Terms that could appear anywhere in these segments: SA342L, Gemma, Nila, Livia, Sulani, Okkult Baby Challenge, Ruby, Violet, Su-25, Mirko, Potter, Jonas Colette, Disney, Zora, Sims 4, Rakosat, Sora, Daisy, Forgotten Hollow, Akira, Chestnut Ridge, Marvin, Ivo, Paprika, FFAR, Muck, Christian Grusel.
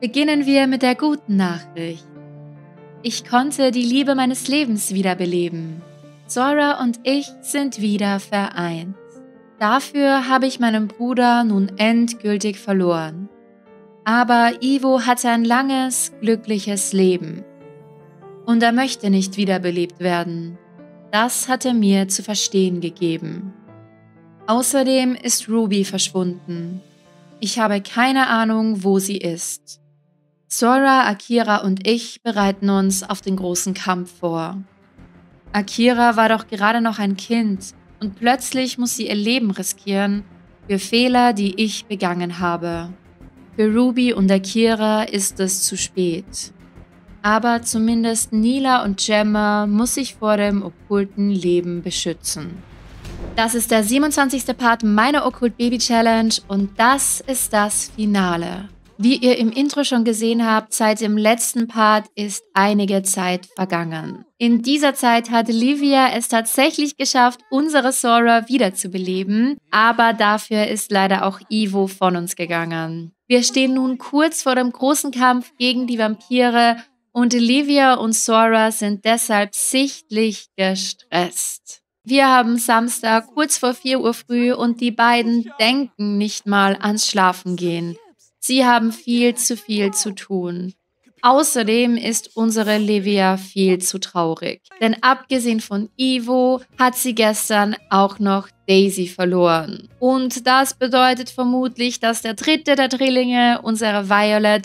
Beginnen wir mit der guten Nachricht. Ich konnte die Liebe meines Lebens wiederbeleben. Zora und ich sind wieder vereint. Dafür habe ich meinen Bruder nun endgültig verloren. Aber Ivo hatte ein langes, glückliches Leben. Und er möchte nicht wiederbelebt werden. Das hat er mir zu verstehen gegeben. Außerdem ist Ruby verschwunden. Ich habe keine Ahnung, wo sie ist. Sora, Akira und ich bereiten uns auf den großen Kampf vor. Akira war doch gerade noch ein Kind und plötzlich muss sie ihr Leben riskieren für Fehler, die ich begangen habe. Für Ruby und Akira ist es zu spät. Aber zumindest Nila und Gemma muss ich vor dem okkulten Leben beschützen. Das ist der 27. Part meiner Okkult-Baby-Challenge und das ist das Finale. Wie ihr im Intro schon gesehen habt, seit dem letzten Part ist einige Zeit vergangen. In dieser Zeit hat Livia es tatsächlich geschafft, unsere Sora wiederzubeleben, aber dafür ist leider auch Ivo von uns gegangen. Wir stehen nun kurz vor dem großen Kampf gegen die Vampire und Livia und Sora sind deshalb sichtlich gestresst. Wir haben Samstag kurz vor 4 Uhr früh und die beiden denken nicht mal ans Schlafen gehen. Sie haben viel zu tun. Außerdem ist unsere Livia viel zu traurig. Denn abgesehen von Ivo hat sie gestern auch noch Daisy verloren. Und das bedeutet vermutlich, dass der dritte der Drillinge, unsere Violet,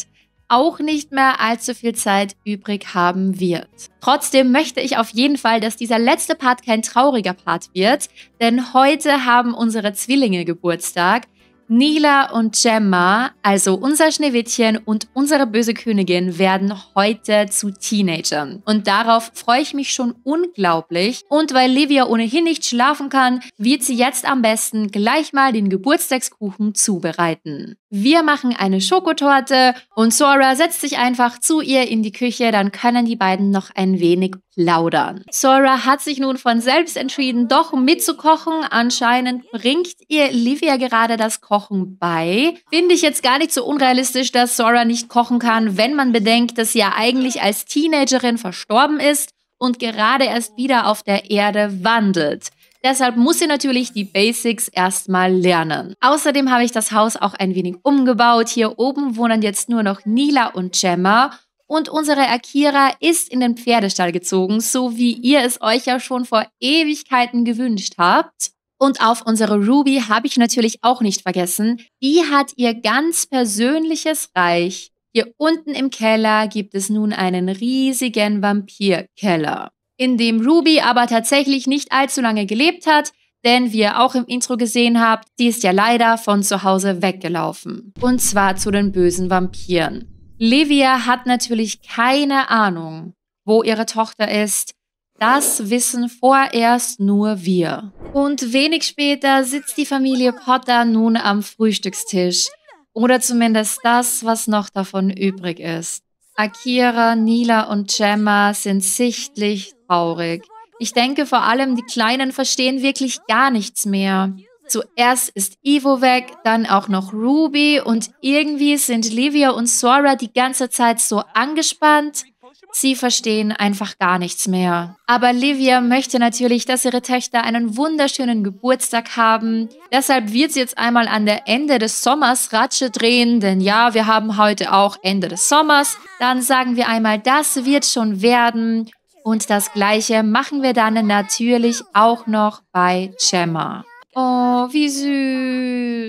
auch nicht mehr allzu viel Zeit übrig haben wird. Trotzdem möchte ich auf jeden Fall, dass dieser letzte Part kein trauriger Part wird, denn heute haben unsere Zwillinge Geburtstag. Nila und Gemma, also unser Schneewittchen und unsere böse Königin, werden heute zu Teenagern. Und darauf freue ich mich schon unglaublich. Und weil Livia ohnehin nicht schlafen kann, wird sie jetzt am besten gleich mal den Geburtstagskuchen zubereiten. Wir machen eine Schokotorte und Sora setzt sich einfach zu ihr in die Küche, dann können die beiden noch ein wenig plaudern. Sora hat sich nun von selbst entschieden, doch mitzukochen. Anscheinend bringt ihr Livia gerade das Kochen bei. Finde ich jetzt gar nicht so unrealistisch, dass Sora nicht kochen kann, wenn man bedenkt, dass sie ja eigentlich als Teenagerin verstorben ist und gerade erst wieder auf der Erde wandelt. Deshalb muss sie natürlich die Basics erstmal lernen. Außerdem habe ich das Haus auch ein wenig umgebaut. Hier oben wohnen jetzt nur noch Nila und Gemma. Und unsere Akira ist in den Pferdestall gezogen, so wie ihr es euch ja schon vor Ewigkeiten gewünscht habt. Und auf unsere Ruby habe ich natürlich auch nicht vergessen. Die hat ihr ganz persönliches Reich. Hier unten im Keller gibt es nun einen riesigen Vampirkeller, in dem Ruby aber tatsächlich nicht allzu lange gelebt hat, denn wie ihr auch im Intro gesehen habt, sie ist ja leider von zu Hause weggelaufen. Und zwar zu den bösen Vampiren. Livia hat natürlich keine Ahnung, wo ihre Tochter ist. Das wissen vorerst nur wir. Und wenig später sitzt die Familie Potter nun am Frühstückstisch. Oder zumindest das, was noch davon übrig ist. Akira, Nila und Gemma sind sichtlich traurig. Ich denke, vor allem die Kleinen verstehen wirklich gar nichts mehr. Zuerst ist Ivo weg, dann auch noch Ruby und irgendwie sind Livia und Sora die ganze Zeit so angespannt. Sie verstehen einfach gar nichts mehr. Aber Livia möchte natürlich, dass ihre Töchter einen wunderschönen Geburtstag haben. Deshalb wird sie jetzt einmal an der Ende des Sommers Ratsche drehen, denn ja, wir haben heute auch Ende des Sommers. Dann sagen wir einmal, das wird schon werden. Und das Gleiche machen wir dann natürlich auch noch bei Gemma. Oh, wie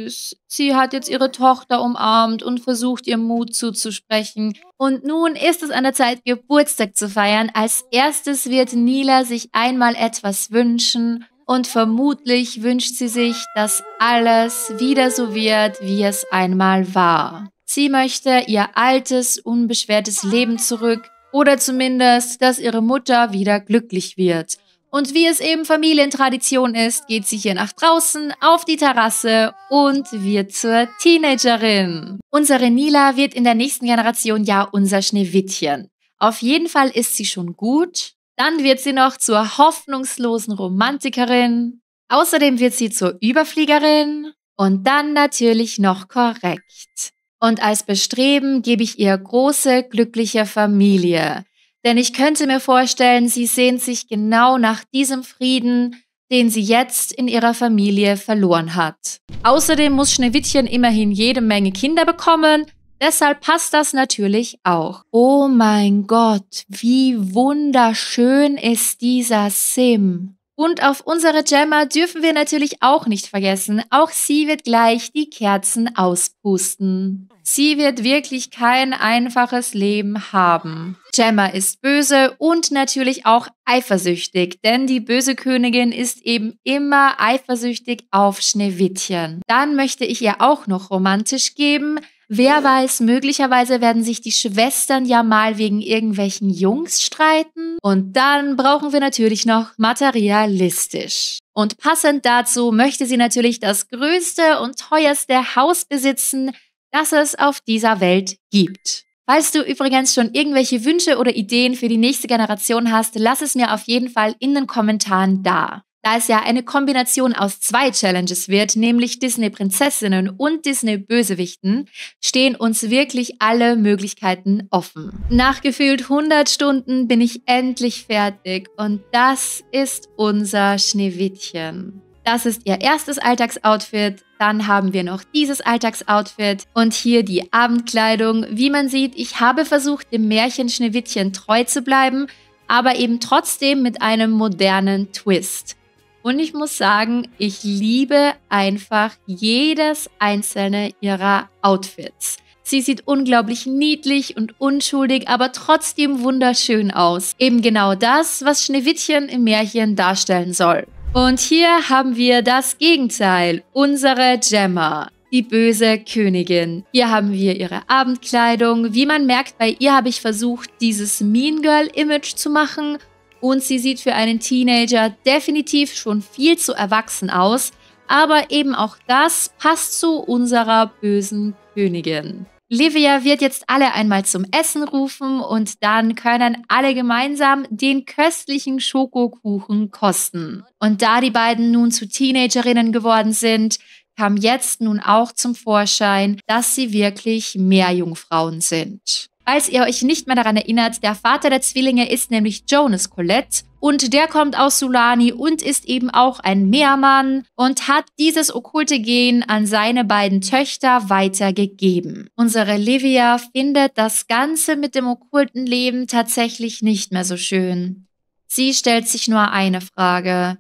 süß. Sie hat jetzt ihre Tochter umarmt und versucht, ihr Mut zuzusprechen. Und nun ist es an der Zeit, Geburtstag zu feiern. Als erstes wird Nila sich einmal etwas wünschen. Und vermutlich wünscht sie sich, dass alles wieder so wird, wie es einmal war. Sie möchte ihr altes, unbeschwertes Leben zurück. Oder zumindest, dass ihre Mutter wieder glücklich wird. Und wie es eben Familientradition ist, geht sie hier nach draußen auf die Terrasse und wird zur Teenagerin. Unsere Nila wird in der nächsten Generation ja unser Schneewittchen. Auf jeden Fall ist sie schon gut. Dann wird sie noch zur hoffnungslosen Romantikerin. Außerdem wird sie zur Überfliegerin. Und dann natürlich noch korrekt. Und als Bestreben gebe ich ihr große, glückliche Familie. Denn ich könnte mir vorstellen, sie sehnt sich genau nach diesem Frieden, den sie jetzt in ihrer Familie verloren hat. Außerdem muss Schneewittchen immerhin jede Menge Kinder bekommen, deshalb passt das natürlich auch. Oh mein Gott, wie wunderschön ist dieser Sim. Und auf unsere Gemma dürfen wir natürlich auch nicht vergessen, auch sie wird gleich die Kerzen auspusten. Sie wird wirklich kein einfaches Leben haben. Gemma ist böse und natürlich auch eifersüchtig, denn die böse Königin ist eben immer eifersüchtig auf Schneewittchen. Dann möchte ich ihr auch noch romantisch geben. Wer weiß, möglicherweise werden sich die Schwestern ja mal wegen irgendwelchen Jungs streiten. Und dann brauchen wir natürlich noch materialistisch. Und passend dazu möchte sie natürlich das größte und teuerste Haus besitzen, das es auf dieser Welt gibt. Falls du übrigens schon irgendwelche Wünsche oder Ideen für die nächste Generation hast, lass es mir auf jeden Fall in den Kommentaren da. Da es ja eine Kombination aus zwei Challenges wird, nämlich Disney-Prinzessinnen und Disney-Bösewichten, stehen uns wirklich alle Möglichkeiten offen. Nach gefühlt 100 Stunden bin ich endlich fertig und das ist unser Schneewittchen. Das ist ihr erstes Alltagsoutfit, dann haben wir noch dieses Alltagsoutfit und hier die Abendkleidung. Wie man sieht, ich habe versucht, dem Märchen Schneewittchen treu zu bleiben, aber eben trotzdem mit einem modernen Twist. Und ich muss sagen, ich liebe einfach jedes einzelne ihrer Outfits. Sie sieht unglaublich niedlich und unschuldig, aber trotzdem wunderschön aus. Eben genau das, was Schneewittchen im Märchen darstellen soll. Und hier haben wir das Gegenteil, unsere Gemma, die böse Königin. Hier haben wir ihre Abendkleidung. Wie man merkt, bei ihr habe ich versucht, dieses Mean Girl Image zu machen. Und sie sieht für einen Teenager definitiv schon viel zu erwachsen aus. Aber eben auch das passt zu unserer bösen Königin. Livia wird jetzt alle einmal zum Essen rufen und dann können alle gemeinsam den köstlichen Schokokuchen kosten. Und da die beiden nun zu Teenagerinnen geworden sind, kam jetzt nun auch zum Vorschein, dass sie wirklich Meerjungfrauen sind. Falls ihr euch nicht mehr daran erinnert, der Vater der Zwillinge ist nämlich Jonas Colette und der kommt aus Sulani und ist eben auch ein Meermann und hat dieses okkulte Gen an seine beiden Töchter weitergegeben. Unsere Livia findet das Ganze mit dem okkulten Leben tatsächlich nicht mehr so schön. Sie stellt sich nur eine Frage: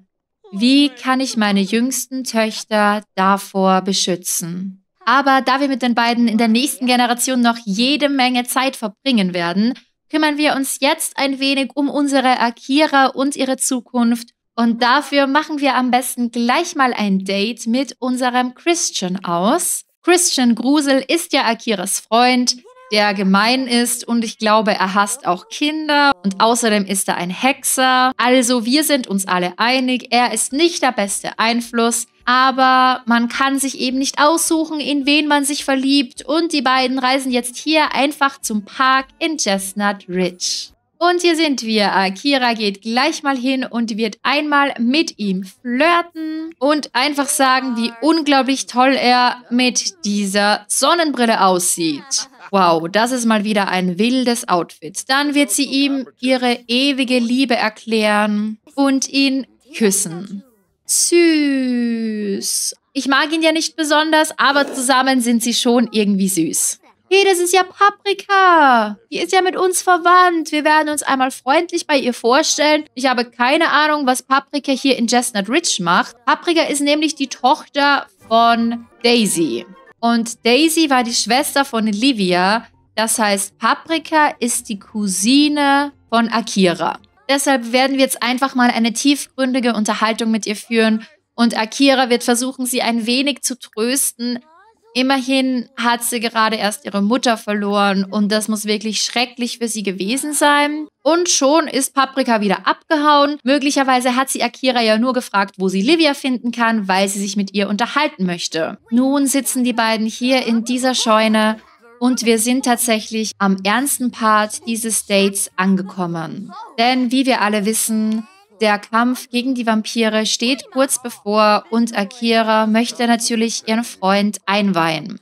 Wie kann ich meine jüngsten Töchter davor beschützen? Aber da wir mit den beiden in der nächsten Generation noch jede Menge Zeit verbringen werden, kümmern wir uns jetzt ein wenig um unsere Akira und ihre Zukunft. Und dafür machen wir am besten gleich mal ein Date mit unserem Christian aus. Christian Grusel ist ja Akiras Freund, der gemein ist und ich glaube, er hasst auch Kinder und außerdem ist er ein Hexer. Also wir sind uns alle einig, er ist nicht der beste Einfluss. Aber man kann sich eben nicht aussuchen, in wen man sich verliebt. Und die beiden reisen jetzt hier einfach zum Park in Chestnut Ridge. Und hier sind wir. Akira geht gleich mal hin und wird einmal mit ihm flirten. Und einfach sagen, wie unglaublich toll er mit dieser Sonnenbrille aussieht. Wow, das ist mal wieder ein wildes Outfit. Dann wird sie ihm ihre ewige Liebe erklären und ihn küssen. Süß. Ich mag ihn ja nicht besonders, aber zusammen sind sie schon irgendwie süß. Hey, das ist ja Paprika. Die ist ja mit uns verwandt. Wir werden uns einmal freundlich bei ihr vorstellen. Ich habe keine Ahnung, was Paprika hier in Chestnut Ridge macht. Paprika ist nämlich die Tochter von Daisy. Und Daisy war die Schwester von Livia. Das heißt, Paprika ist die Cousine von Akira. Deshalb werden wir jetzt einfach mal eine tiefgründige Unterhaltung mit ihr führen und Akira wird versuchen, sie ein wenig zu trösten. Immerhin hat sie gerade erst ihre Mutter verloren und das muss wirklich schrecklich für sie gewesen sein. Und schon ist Paprika wieder abgehauen. Möglicherweise hat sie Akira ja nur gefragt, wo sie Livia finden kann, weil sie sich mit ihr unterhalten möchte. Nun sitzen die beiden hier in dieser Scheune. Und wir sind tatsächlich am ernsten Part dieses Dates angekommen. Denn wie wir alle wissen, der Kampf gegen die Vampire steht kurz bevor und Akira möchte natürlich ihren Freund einweihen.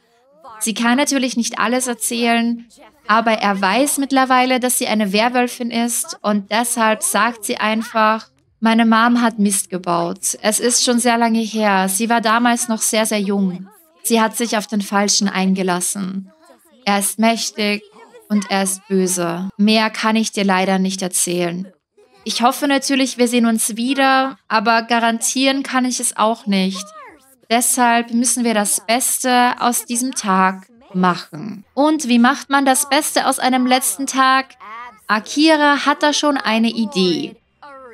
Sie kann natürlich nicht alles erzählen, aber er weiß mittlerweile, dass sie eine Werwölfin ist und deshalb sagt sie einfach, meine Mom hat Mist gebaut. Es ist schon sehr lange her. Sie war damals noch sehr, sehr jung. Sie hat sich auf den Falschen eingelassen. Er ist mächtig und er ist böse. Mehr kann ich dir leider nicht erzählen. Ich hoffe natürlich, wir sehen uns wieder, aber garantieren kann ich es auch nicht. Deshalb müssen wir das Beste aus diesem Tag machen. Und wie macht man das Beste aus einem letzten Tag? Akira hat da schon eine Idee.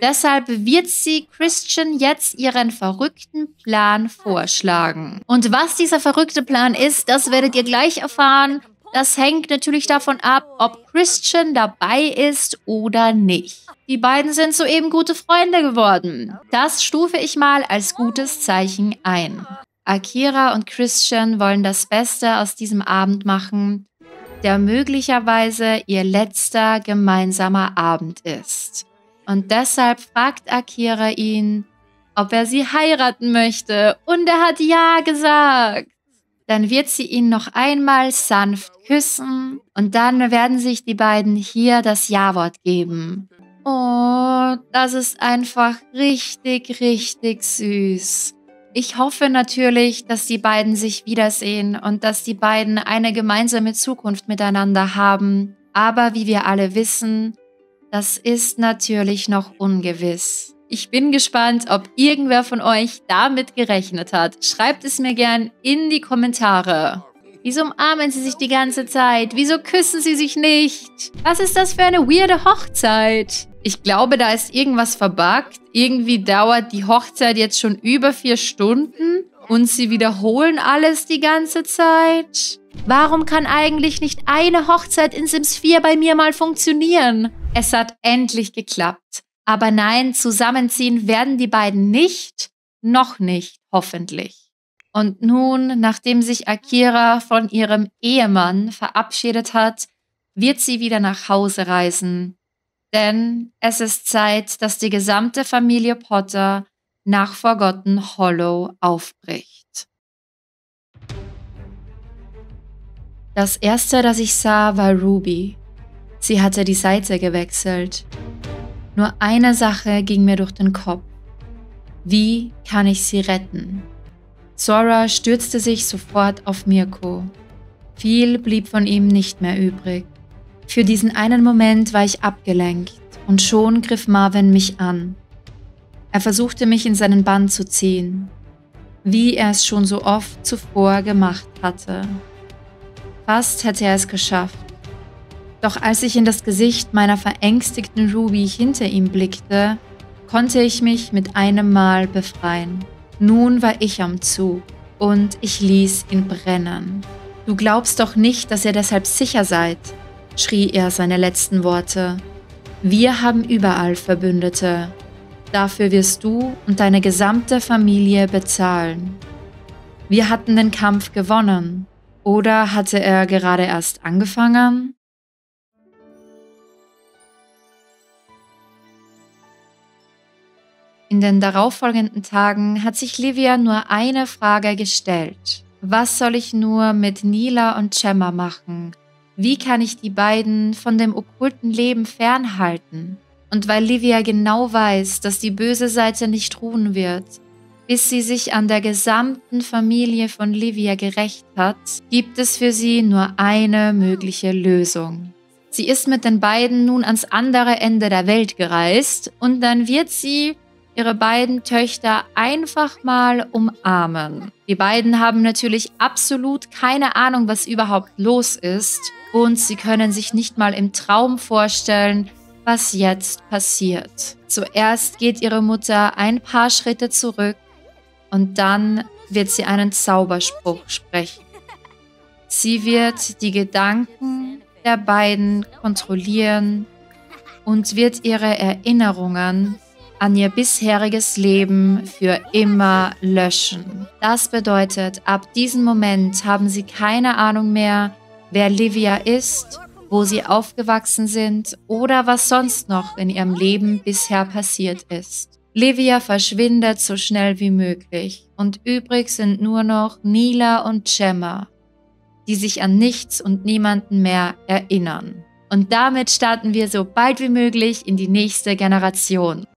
Deshalb wird sie Christian jetzt ihren verrückten Plan vorschlagen. Und was dieser verrückte Plan ist, das werdet ihr gleich erfahren. Das hängt natürlich davon ab, ob Christian dabei ist oder nicht. Die beiden sind soeben gute Freunde geworden. Das stufe ich mal als gutes Zeichen ein. Akira und Christian wollen das Beste aus diesem Abend machen, der möglicherweise ihr letzter gemeinsamer Abend ist. Und deshalb fragt Akira ihn, ob er sie heiraten möchte. Und er hat ja gesagt. Dann wird sie ihn noch einmal sanft küssen und dann werden sich die beiden hier das Ja-Wort geben. Oh, das ist einfach richtig, richtig süß. Ich hoffe natürlich, dass die beiden sich wiedersehen und dass die beiden eine gemeinsame Zukunft miteinander haben. Aber wie wir alle wissen, das ist natürlich noch ungewiss. Ich bin gespannt, ob irgendwer von euch damit gerechnet hat. Schreibt es mir gern in die Kommentare. Wieso umarmen sie sich die ganze Zeit? Wieso küssen sie sich nicht? Was ist das für eine weirde Hochzeit? Ich glaube, da ist irgendwas verbuggt. Irgendwie dauert die Hochzeit jetzt schon über 4 Stunden und sie wiederholen alles die ganze Zeit. Warum kann eigentlich nicht eine Hochzeit in Sims 4 bei mir mal funktionieren? Es hat endlich geklappt. Aber nein, zusammenziehen werden die beiden nicht, noch nicht, hoffentlich. Und nun, nachdem sich Akira von ihrem Ehemann verabschiedet hat, wird sie wieder nach Hause reisen. Denn es ist Zeit, dass die gesamte Familie Potter nach Forgotten Hollow aufbricht. Das erste, das ich sah, war Ruby. Sie hatte die Seite gewechselt. Nur eine Sache ging mir durch den Kopf. Wie kann ich sie retten? Zora stürzte sich sofort auf Mirko. Viel blieb von ihm nicht mehr übrig. Für diesen einen Moment war ich abgelenkt und schon griff Marvin mich an. Er versuchte, mich in seinen Bann zu ziehen, wie er es schon so oft zuvor gemacht hatte. Fast hätte er es geschafft. Doch als ich in das Gesicht meiner verängstigten Ruby hinter ihm blickte, konnte ich mich mit einem Mal befreien. Nun war ich am Zug und ich ließ ihn brennen. »Du glaubst doch nicht, dass ihr deshalb sicher seid«, schrie er seine letzten Worte. »Wir haben überall Verbündete. Dafür wirst du und deine gesamte Familie bezahlen. Wir hatten den Kampf gewonnen. Oder hatte er gerade erst angefangen?« In den darauffolgenden Tagen hat sich Livia nur eine Frage gestellt. Was soll ich nur mit Nila und Gemma machen? Wie kann ich die beiden von dem okkulten Leben fernhalten? Und weil Livia genau weiß, dass die böse Seite nicht ruhen wird, bis sie sich an der gesamten Familie von Livia gerächt hat, gibt es für sie nur eine mögliche Lösung. Sie ist mit den beiden nun ans andere Ende der Welt gereist und dann wird sie ihre beiden Töchter einfach mal umarmen. Die beiden haben natürlich absolut keine Ahnung, was überhaupt los ist und sie können sich nicht mal im Traum vorstellen, was jetzt passiert. Zuerst geht ihre Mutter ein paar Schritte zurück und dann wird sie einen Zauberspruch sprechen. Sie wird die Gedanken der beiden kontrollieren und wird ihre Erinnerungen an ihr bisheriges Leben für immer löschen. Das bedeutet, ab diesem Moment haben sie keine Ahnung mehr, wer Livia ist, wo sie aufgewachsen sind oder was sonst noch in ihrem Leben bisher passiert ist. Livia verschwindet so schnell wie möglich und übrig sind nur noch Nila und Gemma. die sich an nichts und niemanden mehr erinnern. Und damit starten wir so bald wie möglich in die nächste Generation.